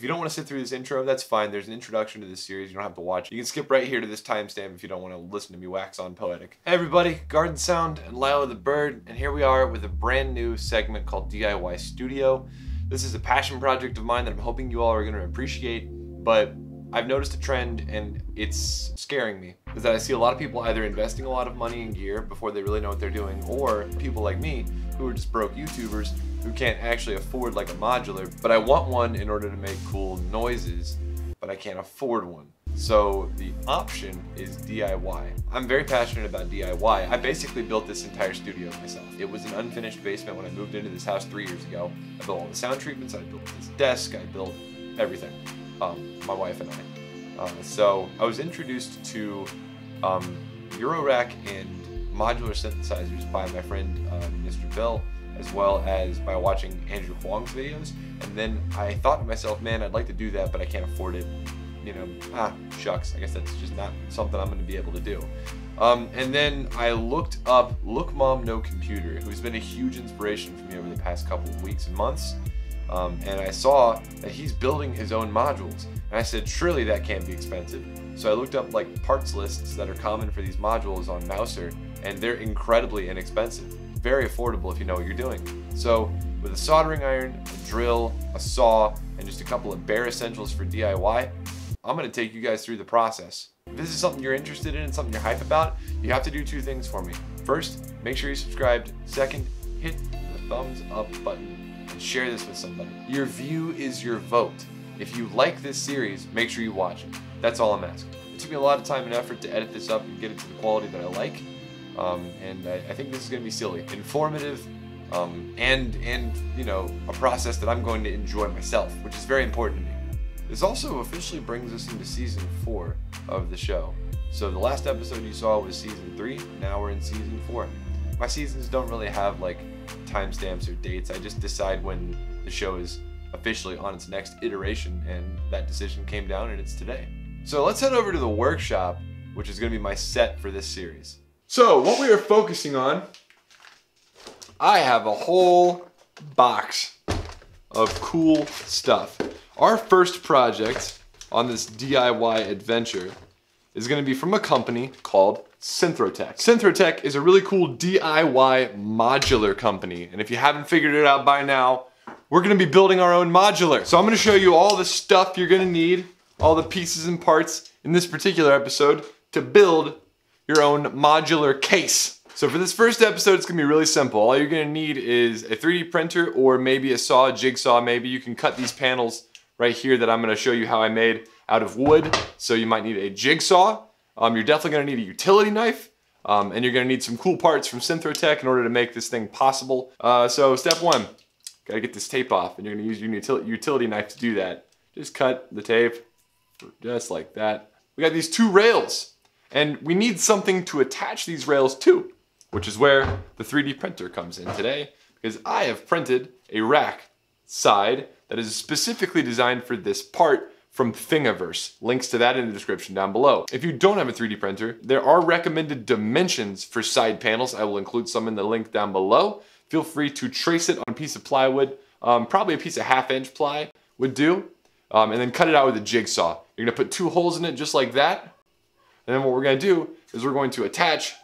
If you don't want to sit through this intro, that's fine. There's an introduction to this series. You don't have to watch it. You can skip right here to this timestamp if you don't want to listen to me wax on poetic. Hey everybody, Garden Sound and Lila the Bird, and here we are with a brand new segment called DIY Studio. This is a passion project of mine that I'm hoping you all are going to appreciate, but I've noticed a trend and it's scaring me, is that I see a lot of people either investing a lot of money in gear before they really know what they're doing, or people like me who are just broke YouTubers who can't actually afford like a modular, but I want one in order to make cool noises, but I can't afford one. So the option is DIY. I'm very passionate about DIY. I basically built this entire studio myself. It was an unfinished basement when I moved into this house 3 years ago. I built all the sound treatments, I built this desk, I built everything. My wife and I. So I was introduced to Eurorack and modular synthesizers by my friend Mr. Bell, as well as by watching Andrew Huang's videos. And then I thought to myself, man, I'd like to do that, but I can't afford it. You know, shucks, I guess that's just not something I'm gonna be able to do. And then I looked up Look Mom No Computer, who's been a huge inspiration for me over the past couple of weeks and months. And I saw that he's building his own modules. And I said, surely that can't be expensive. So I looked up like parts lists that are common for these modules on Mouser, and they're incredibly inexpensive. Very affordable if you know what you're doing. So with a soldering iron, a drill, a saw, and just a couple of bare essentials for DIY, I'm gonna take you guys through the process. If this is something you're interested in and something you're hype about, you have to do two things for me. First, make sure you're subscribed. Second, hit the thumbs up button. Share this with somebody. Your view is your vote. If you like this series, make sure you watch it. That's all I'm asking. It took me a lot of time and effort to edit this up and get it to the quality that I like. And I think this is going to be silly, informative, and you know, a process that I'm going to enjoy myself, which is very important to me. This also officially brings us into season 4 of the show. So the last episode you saw was season 3. Now we're in season 4. My seasons don't really have like timestamps or dates. I just decide when the show is officially on its next iteration, and that decision came down and it's today. So let's head over to the workshop, which is going to be my set for this series. So what we are focusing on, I have a whole box of cool stuff. Our first project on this DIY adventure is going to be from a company called Synthrotek. Synthrotek is a really cool DIY modular company, and if you haven't figured it out by now, we're gonna be building our own modular. So I'm gonna show you all the stuff you're gonna need, all the pieces and parts in this particular episode to build your own modular case. So for this first episode, it's gonna be really simple. All you're gonna need is a 3D printer or maybe a saw, a jigsaw. Maybe you can cut these panels right here that I'm gonna show you how I made out of wood. So you might need a jigsaw. You're definitely going to need a utility knife, and you're going to need some cool parts from Synthrotek in order to make this thing possible. So step one, got to get this tape off, and you're going to use your utility knife to do that. Just cut the tape, just like that. We got these 2 rails, and we need something to attach these rails to, which is where the 3D printer comes in today, because I have printed a rack side that is specifically designed for this part from Thingiverse. Links to that in the description down below. If you don't have a 3D printer, there are recommended dimensions for side panels. I will include some in the link down below. Feel free to trace it on a piece of plywood. Probably a piece of 1/2-inch ply would do. And then cut it out with a jigsaw. You're gonna put 2 holes in it just like that. And then what we're gonna do is we're going to attach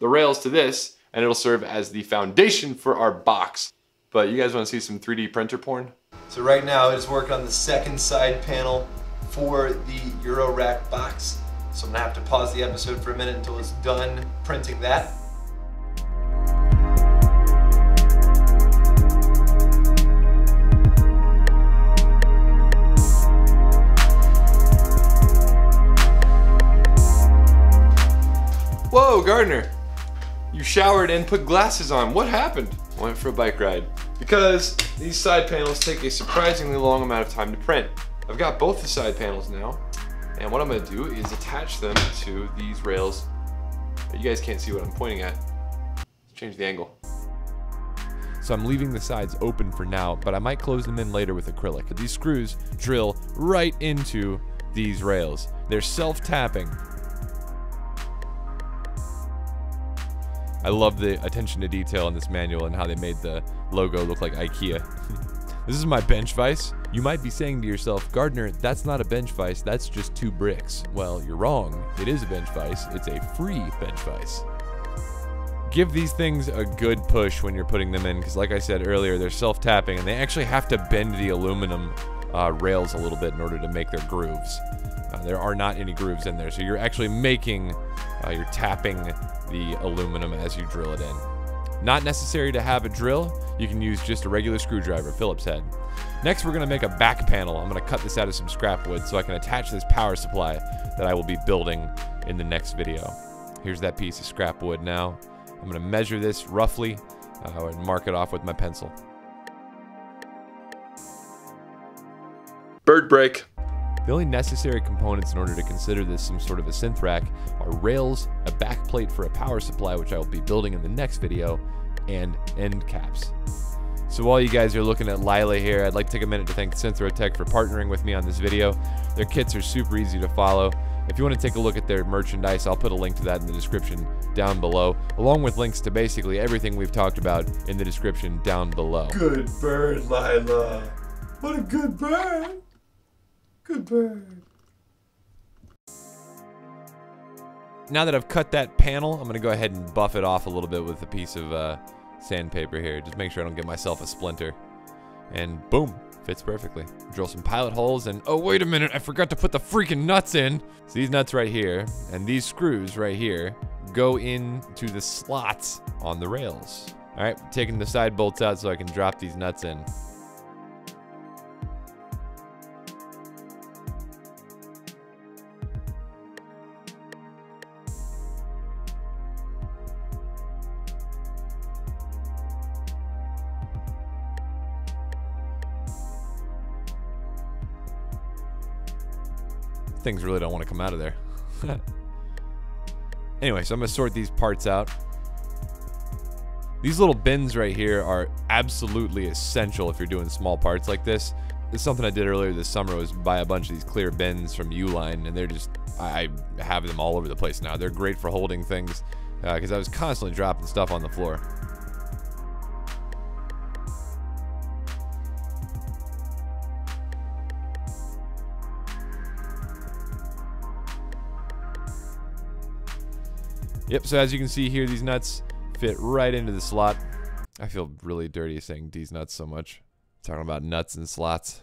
the rails to this, and it'll serve as the foundation for our box. But you guys wanna see some 3D printer porn? So right now it's working on the second side panel for the Eurorack box. So I'm gonna have to pause the episode for a minute until it's done printing that. Whoa, Gardner, you showered and put glasses on. What happened? Went for a bike ride. Because these side panels take a surprisingly long amount of time to print. I've got both the side panels now, and what I'm gonna do is attach them to these rails. You guys can't see what I'm pointing at. Let's change the angle. So I'm leaving the sides open for now, but I might close them in later with acrylic. These screws drill right into these rails. They're self-tapping. I love the attention to detail in this manual and how they made the logo look like IKEA. This is my bench vise. You might be saying to yourself, Gardner, that's not a bench vise, that's just two bricks. Well, you're wrong. It is a bench vise. It's a free bench vise. Give these things a good push when you're putting them in, because like I said earlier, they're self-tapping, and they actually have to bend the aluminum rails a little bit in order to make their grooves. There are not any grooves in there, so you're actually making, you're tapping the aluminum as you drill it in. Not necessary to have a drill. You can use just a regular screwdriver, Phillips head. Next, we're going to make a back panel. I'm going to cut this out of some scrap wood so I can attach this power supply that I will be building in the next video. Here's that piece of scrap wood now. I'm going to measure this roughly and mark it off with my pencil. Bird break. The only necessary components in order to consider this some sort of a synth rack are rails, a back plate for a power supply, which I will be building in the next video, and end caps. So while you guys are looking at Lila here, I'd like to take a minute to thank Synthrotek for partnering with me on this video. Their kits are super easy to follow. If you want to take a look at their merchandise, I'll put a link to that in the description down below, along with links to basically everything we've talked about in the description down below. Good bird, Lila. What a good bird. Good bird. Now that I've cut that panel, I'm going to go ahead and buff it off a little bit with a piece of sandpaper here. Just make sure I don't get myself a splinter. And boom. Fits perfectly. Drill some pilot holes and, oh wait a minute, I forgot to put the freaking nuts in. So these nuts right here and these screws right here go into the slots on the rails. All right, taking the side bolts out so I can drop these nuts in. Things really don't want to come out of there. Anyway, so I'm going to sort these parts out. These little bins right here are absolutely essential if you're doing small parts like this. It's something I did earlier this summer was buy a bunch of these clear bins from Uline, and they're just, I have them all over the place now. They're great for holding things because I was constantly dropping stuff on the floor. Yep, so as you can see here, these nuts fit right into the slot. I feel really dirty saying these nuts so much. Talking about nuts and slots.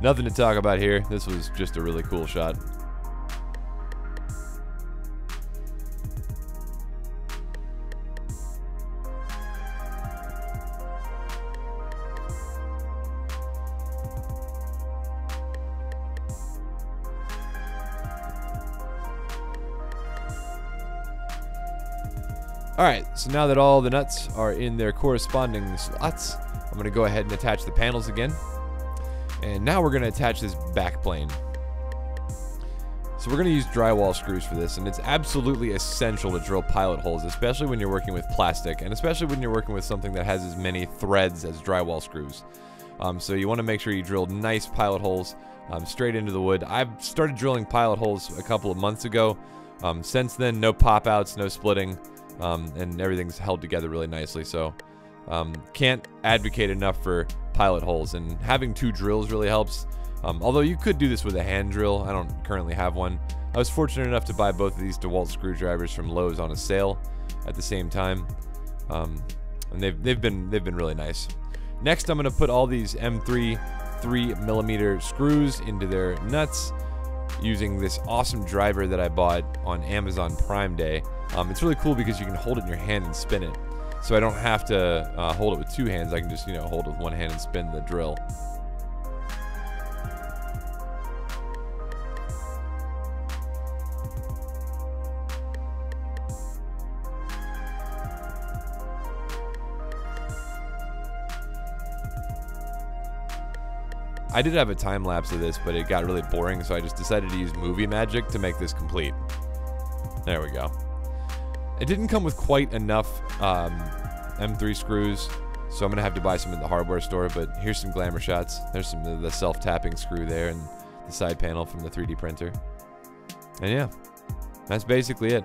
Nothing to talk about here. This was just a really cool shot. Alright, so now that all the nuts are in their corresponding slots, I'm going to go ahead and attach the panels again. And now we're going to attach this back plane. So we're going to use drywall screws for this, and it's absolutely essential to drill pilot holes, especially when you're working with plastic, and especially when you're working with something that has as many threads as drywall screws. So you want to make sure you drill nice pilot holes straight into the wood. I've started drilling pilot holes a couple of months ago. Since then, no pop-outs, no splitting. And everything's held together really nicely, so can't advocate enough for pilot holes, and having two drills really helps, although you could do this with a hand drill. I don't currently have one. I was fortunate enough to buy both of these DeWalt screwdrivers from Lowe's on a sale at the same time, and they've been really nice. Next, I'm going to put all these M3 3mm screws into their nuts using this awesome driver that I bought on Amazon Prime Day. It's really cool because you can hold it in your hand and spin it. So I don't have to hold it with two hands. I can just, you know, hold it with one hand and spin the drill. I did have a time lapse of this, but it got really boring, so I just decided to use movie magic to make this complete. There we go. It didn't come with quite enough M3 screws, so I'm going to have to buy some at the hardware store, but here's some glamour shots. There's some of the self-tapping screw there and the side panel from the 3D printer. And yeah, that's basically it.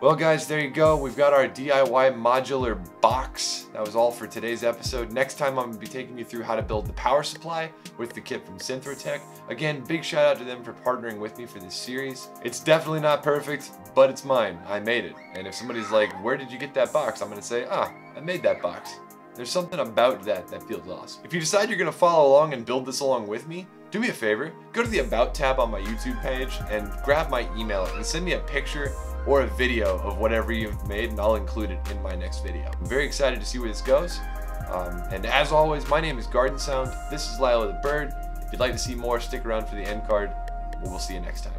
Well guys, there you go. We've got our DIY modular box. That was all for today's episode. Next time I'm going to be taking you through how to build the power supply with the kit from Synthrotek. Again, big shout out to them for partnering with me for this series. It's definitely not perfect, but it's mine. I made it. And if somebody's like, where did you get that box? I'm going to say, I made that box. There's something about that feels awesome. If you decide you're going to follow along and build this along with me, do me a favor, go to the About tab on my YouTube page and grab my email and send me a picture or a video of whatever you've made, and I'll include it in my next video. I'm very excited to see where this goes. And as always, my name is Garden Sound. This is Lila the Bird. If you'd like to see more, stick around for the end card. We'll see you next time.